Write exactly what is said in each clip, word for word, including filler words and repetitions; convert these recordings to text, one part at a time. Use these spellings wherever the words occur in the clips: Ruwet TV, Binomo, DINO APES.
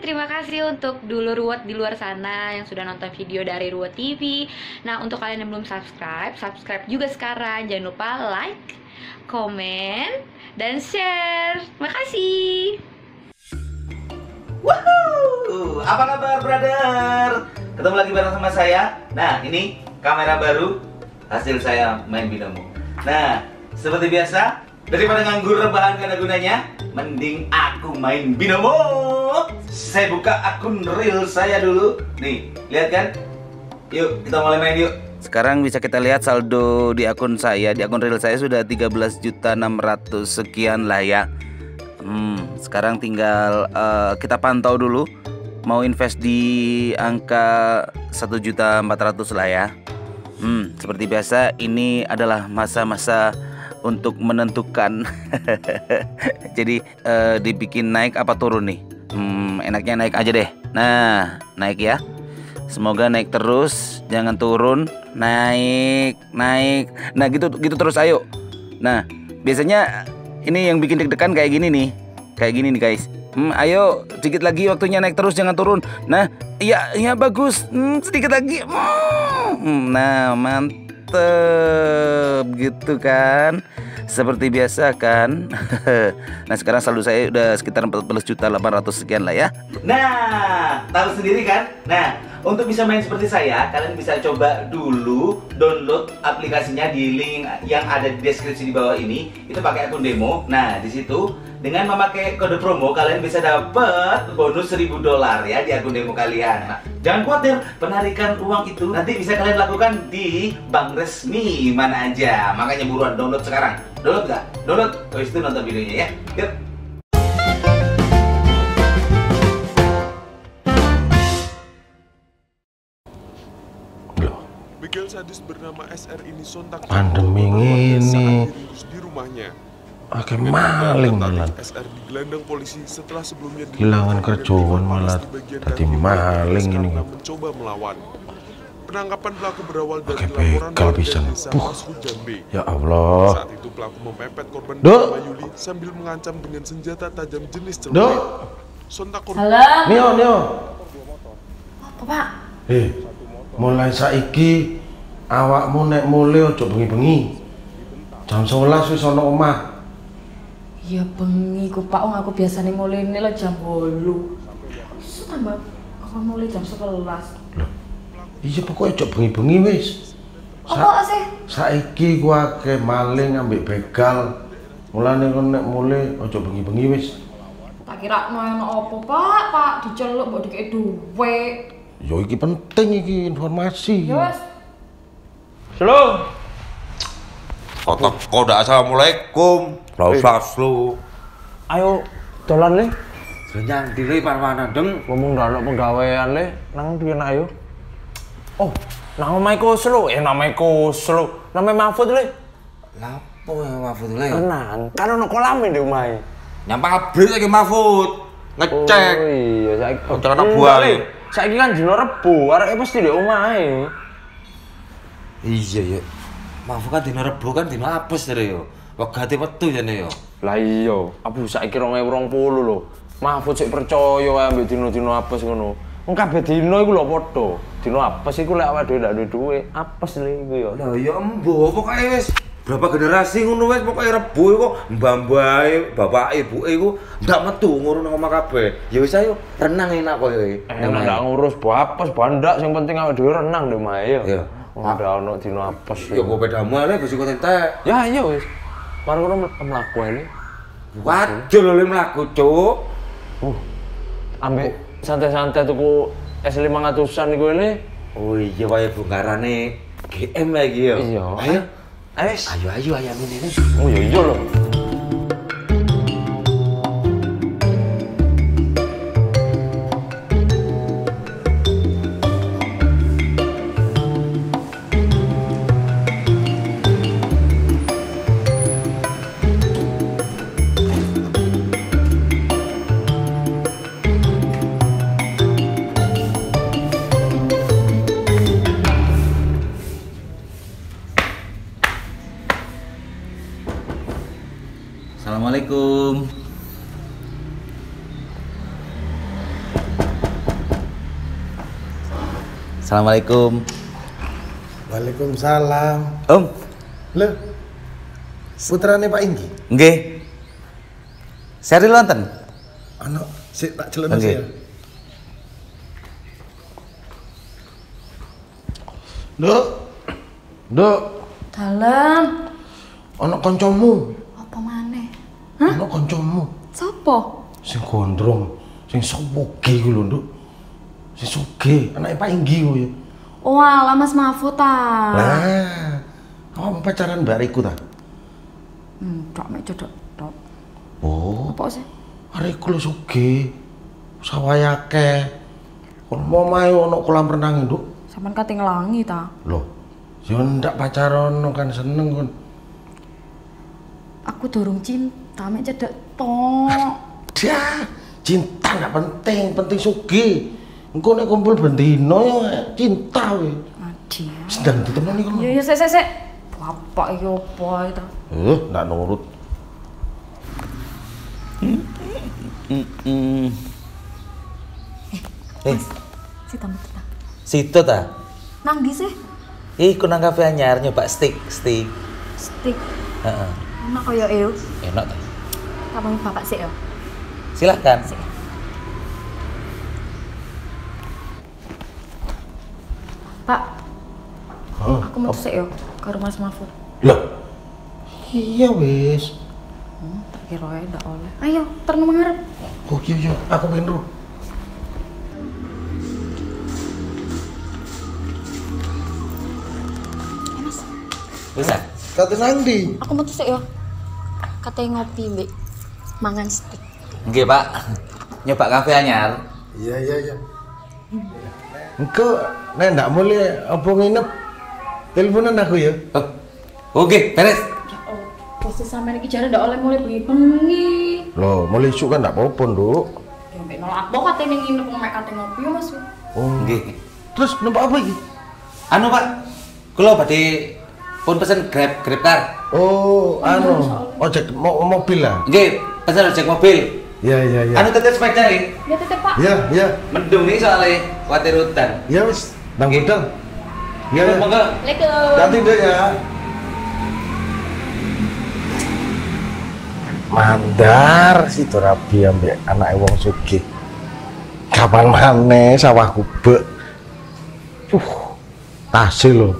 terima kasih untuk dulur Ruwet di luar sana yang sudah nonton video dari Ruwet T V. Nah, untuk kalian yang belum subscribe, subscribe juga sekarang. Jangan lupa like, komen, dan share. Makasih. Woohoo! Apa kabar, brother? Ketemu lagi bareng sama saya. Nah, ini kamera baru hasil saya main Binomo. Nah, seperti biasa, daripada nganggur rebahan gak ada gunanya, mending aku main Binomo. Saya buka akun real saya dulu. Nih, lihat kan? Yuk, kita mulai main yuk. Sekarang bisa kita lihat saldo di akun saya. Di akun real saya sudah tiga belas juta enam ratus sekian lah ya. hmm, Sekarang tinggal uh, kita pantau dulu. Mau invest di angka satu juta empat ratus lah ya. Hmm, seperti biasa, ini adalah masa-masa untuk menentukan. Jadi eh, dibikin naik apa turun nih. Hmm, enaknya naik aja deh. Nah, naik ya. Semoga naik terus, jangan turun. Naik, naik. Nah, gitu gitu terus, ayo. Nah, biasanya ini yang bikin deg-degan kayak gini nih. Kayak gini nih, guys. Hmm, ayo, sedikit lagi waktunya naik terus, jangan turun. Nah, iya, iya bagus. Hmm, sedikit lagi. Hmm, nah, mantap. Gitu kan, seperti biasa kan. Nah, sekarang saldo saya udah sekitar empat belas juta delapan ratus sekian lah ya. Nah, tahu sendiri kan. Nah, untuk bisa main seperti saya, kalian bisa coba dulu download aplikasinya di link yang ada di deskripsi di bawah ini. Itu pakai akun demo. Nah, di situ dengan memakai kode promo kalian bisa dapat bonus seribu dolar ya di akun demo kalian. Nah, jangan khawatir, penarikan uang itu nanti bisa kalian lakukan di bank resmi mana aja. Makanya buruan download sekarang. Download nggak? Download. Habis itu nonton videonya ya. Yuk. Begal sadis bernama S R ini sontak pandemi ini di rumahnya. Oke, maling malah. S R digelandang polisi setelah sebelumnya kehilangan kerjaan malah tadi maling ini. Mencoba melawan. Penangkapan pelaku berawal dari laporan warga. Ya Allah. Saat itu pelaku memepet korban bernama Yuli sambil mengancam dengan senjata tajam jenis celurit. Sontak korban. Nio, Nio. Apa, Pak? Eh, mulai saiki awakmu nek mule ojo bengi-bengi. Jam sebelas wis ana omah. Ya bengi ku Pak, wong aku biasane mulene lho jam delapan. Iso tambah apa mulai jam sebelas. Lho. Iya pokoke ojo bengi-bengi wis. Apa sih? Saiki ku akeh maling ambek begal. Mulane kon nek mule ojo bengi-bengi wis. Tak kira ana apa, Pak? Pak diceluk mbok dikek duwe. Ya iki penting iki informasi. Ya wis. Halo. Otak koda, assalamualaikum. Rauslas lu. Ayo dolan le. Senyang dile parwana deng. Ngomong njaluk penggawean le nang duwe nak yo. Oh, nang omahe Kuslo. Eh namae Kuslo. Namae Mahfud le. Lha opo Mahfud le? Tenan, kan ono kolame ndek omahe. Nyang pabrik iki Mahfud. Ngecek. Oh iya, saiki kontrak buah le. Saiki kan dino Rebo, areke mesti ndek omahe. Iya ya. Mahfud kan dina Rebo kan dina apes dere yo. Wegate wetu jane yo. Lah iya, aku saiki dua ribu dua puluh lho. Mahfud sik percaya ambek dino-dino apes ngono. Wong kabeh dino iku lho padha. Dino apes iku lek awake dhewe ndak duwe duwe, apes lho iku yo. Lah ya embo, pokoke wis berapa generasi ngono wis pokoke Rebo iku mbah-mbahe, bapake, ibuke iku ndak metu ngurus nang omah kabeh. Ya wis ayo, renang enak koyo iki. Ndak ngurus bapes, bandak sing penting awake dhewe renang lho mah yo. Iya. Ora ono dino apes. Ya pedamu ae wis kok entek. Ya iya wis. Margono mlaku ae. Waduh lho mlaku, Cuk. Uh. Ambek santai-santai tuku es lima ratusan iku lho. Oh iya wae bongkarane G M lagi ya. Iya. Ayo. Ayo ayo ayo ayam ini. Oh iya iya lho. Assalamualaikum. Assalamualaikum. Waalaikumsalam. Om. Lho. Putrane Pak Inggi? Nggih. Seri lonten. Ana sik tak celuk sih. Nduk. Nduk. Dalem. Ana kancamu. Apa maneh? Hah? Ana kancamu. Sopo? Sing gondrong, sing sugih ku lho, Nduk. Sing sugih, anake Pak Inggi ku ya. Oh, ala Mas Mahfud ta. Lah, kamu pacaran mbariku ta? Hmm, tok mek cedhok tok. Oh. Apa sih? Areku lho sugih. Sawahe akeh. Kon omahe ono kolam renang, Nduk. Sampeyan katinglangi ta? Loh. Ya ndak pacaran kan seneng kon. Aku dorong cinta mek cedhok tok. Dah, cinta ndak penting, penting sugih. Engko nek kumpul bendino cinta we. Adi. Sedang ditemani kok. Ya ya sik sik sik. Bapak iki opo ta? Eh, ndak nurut. Heeh. Eh. Sita mutita. Sita ta? Nang ndi sih? Ih, ku nang kafe anyar nyoba steak, steak. Steak. Heeh. Enak koyo e. Enak ta? Tamangi bapak sik yo. Silakan. Sik. Pak, huh? Aku mau sik yo ke rumah Mas Mahfud. Loh, iya wis. Hmm, tak kira ae ndak oleh. Ayo, terno mengarep. Oh iya iya, aku pengen ro. Mas. Wis ah. Kate nang ndi? Aku mau sik yo. Kate ngopi mbek mangan steak. Nggih, Pak. Nyoba kafe anyar. Iya iya iya. Engko nek ndak mulih apa nginep teleponan aku ya. Oh. Oke, beres. Ya opo sih sampeyan iki jare ndak oleh mulih bengi-bengi. Loh, mulih isuk kan ndak apa-apa, Nduk. Ya mek nolak apa katene nginep mek kate ngopi ya, Mas. Oh, nggih. Terus numpak apa iki? Anu, Pak. Kula badhe pun pesen Grab, Grab Car. Oh, anu, ojek mobil lah. Nggih, pesen ojek mobil. Ya ya ya. Anu tetep sepeda iki. Ya tetep, Pak. Ya ya. Mendung iki soalé kuwatir hutan. Ya wis, nang budal. Ya monggo. Waalaikumsalam. Ganti ndek ya. Mandar si Dorabi ambek anake wong sugih. Kapan maneh sawah kubek. Uh, tasih lho.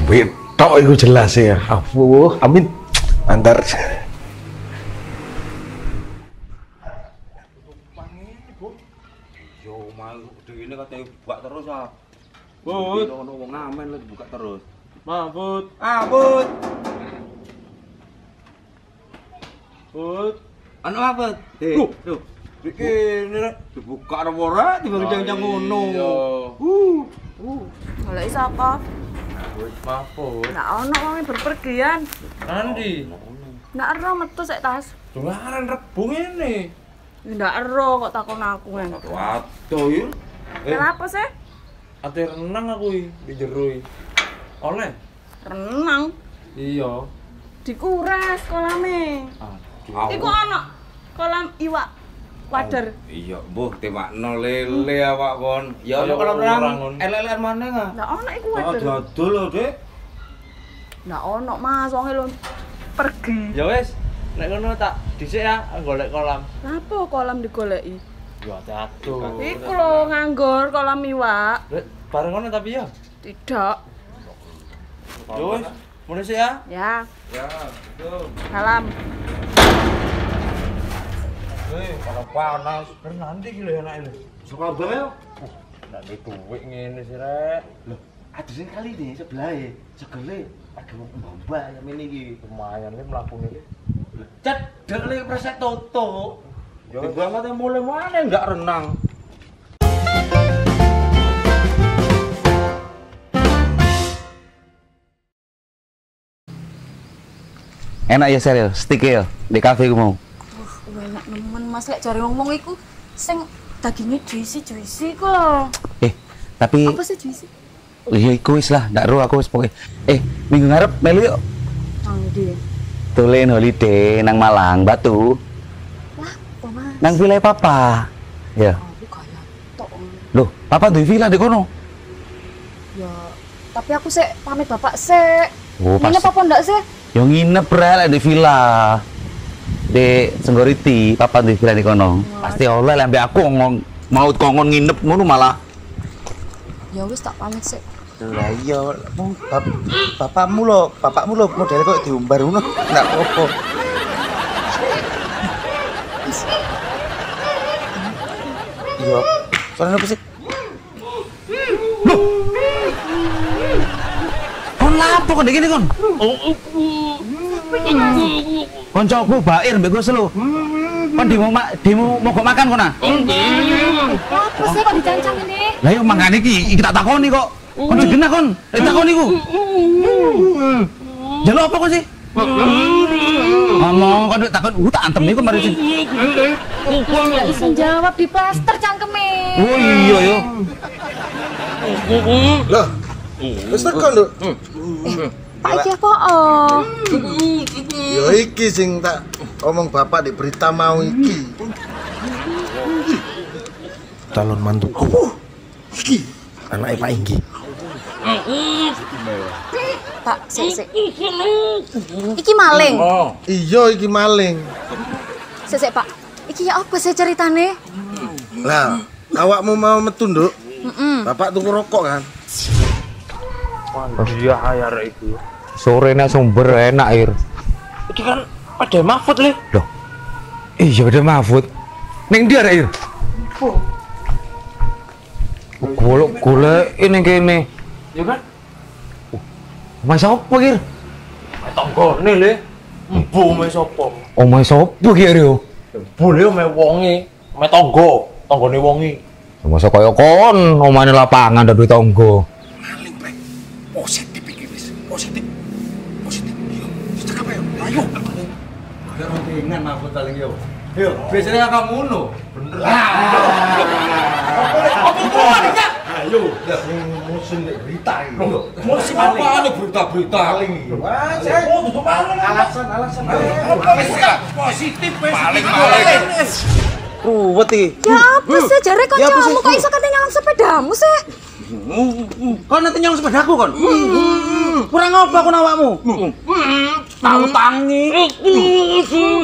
Duit tok iku jelas ya. Afuh, amin. Mandar. Buka terus ah. Bud. Ono wong ngamen lho dibuka terus. Mahfud. Ah, Bud. Bud. Ono apa? Duh, duh. Iki nek dibuka ora dibangjang-jang ngono. Uh. Uh. Goleki sapa? Mahfud, Mahfud. Ndak ono wong berpergian. Nanti. Ndak ero metu sik tas. Dolaran rebung ngene. Ndak ero kok takon aku kan. Waduh iki. Eh, kenapa sih? Ate renang aku di jero iki. Oleh renang. Iya. Dikuras kolame. Aduh. Iku ana kolam iwak wader. Oh, iya, mbuh tewakno lele awak kon. Ya ana kolam renang. Elelean maneh ah. Lah ana iku wader. Lah dodol lho, Dik. Lah ana Mas wonge lho pergi. Ya wis, nek ngono tak dhisik ya golek kolam. Apa kolam digoleki? Ya atuh. Iku lho nganggur kolam iwak. Bareng ngono tapi ya? Tidak. Terus, mulai sih ya? Ya. Ya, betul. Salam. Wih, kalau panas, nanti gila ya anaknya. Suka banget. Nggak ada duit ngene sih, Rek. Loh, adusnya kali nih sebelah ya. Segele, ada mbak-mbak yang ini. Lumayan, ini melakukan ini. Cedek nih, preset tutup. Jangan banget yang mulai mana nggak renang. Enak ya serial, sticky ya di kafe gue mau. Wah, enak nemen Mas lek cari ngomong iku sing dagingnya juicy juicy kok. Eh, tapi. Apa sih juicy? Iya, iku wis lah, ndak ro aku wis pokoke. Eh, minggu ngarep melu yuk. Nang ndi? Tulen holiday nang Malang, Batu. Nang villa papa. Ya. Loh, papa duwe villa di kono. Ya, tapi aku sih pamit bapak sih. Oh, nginep apa enggak sih? Ya nginep rela di villa. Di Senggoriti, papa di villa di kono. Nah, pasti oleh lembe aku ngomong mau kongon nginep ngono malah. Ya wis tak pamit sih. Lah iya, bap bapakmu lo, bapakmu lo model kok diumbar ngono. Enggak apa-apa. Iya. Soalnya apa sih? Loh. Kon lapo kok ngene kon? Koncoku bair mbek kowe selo. Kon demo demo mogok makan kon ah. Apa sih kok dicancang ngene? Lah yo mangane iki iki tak takoni kok. Kon jegenah kon, tak takoni ku. Jalo apa kok sih? Ngomong kan takut tak antem niku mari sing. Enggak bisa jawab di plaster cangkeme. Oh iya yo. Loh. Plaster kon lho. Pak iki apa? Yo iki sing tak omong bapak di berita mau iki. Calon mantuku. Iki anake Pak Inggi. Pak, sik sik. Iki maling. Oh, iya iki maling. Sik sik, Pak. Iki ya apa sih ceritane? Lah, awakmu mau metu, Nduk? Heeh. Bapak tuku rokok kan? Iya, ayar iki. Sore nek sumber enak air. Iki kan Ade Mahfud le. Loh. Iya, Ade Mahfud. Ning ndi arek air? Opo? Golok golek ning kene. Ya kan? Omai sapa kir? Omai tanggane le. Mbu omai sapa? Omai sapa kir yo? Mbu le omai wonge, omai tangga, tanggane wonge. Masa kaya kon omane lapangan ndak duwe tangga. Maling, Pak. Positif iki wis. Positif. Positif yo. Cekap yo. Ayo. Biar ngengen aku taling yo. Yo, biasanya kamu ngono. Bener. Apa apa ayo, udah musim berita ini. Musim apa nih berita-berita ini? Alasan, alasan. Positif, paling paling. Ruwet iki. Ya apa sih jare kancamu kok iso kate nyolong sepedamu sih? Kok nanti nyolong sepedaku kon? Kurang apa kon awakmu? Tangi.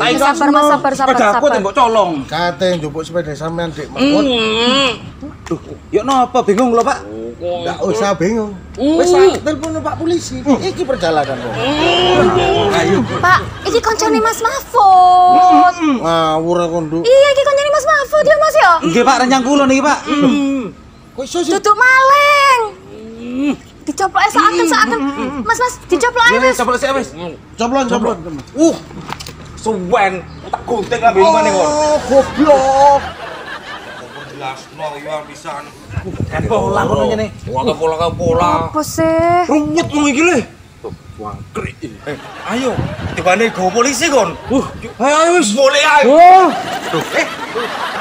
Tapi sabar, Mas, sabar, sabar. Sepedaku tembok colong. Kate njupuk sepeda sampean dik mekut. Duh, yuk napa bingung lho, Pak? Enggak usah bingung. Wis tak telepon Pak polisi. Iki perjalanan kok. Ayo. Pak, iki koncone Mas Mahfud. Ngawur kon, Nduk. Iya, iki koncone Mas Mahfud ya, Mas ya? Nggih, Pak, rencang kula niki, Pak. Kok iso sih? Duduk maling. Dicoplok ae saken-saken. Mas, Mas, dicoplok ae wis. Coplok sik wis. Coplok, coplok. Uh. Suwen, tak gunting lambe ngene kon. Oh, goblok. Lasno ya pisan. Kan pola ngono ngene. Wong pola pola. Apa sih? Ruwet ngono iki le. Wangkrik. Ayo, tibane go polisi kon. Uh, ayo wis boleh ayo. Eh,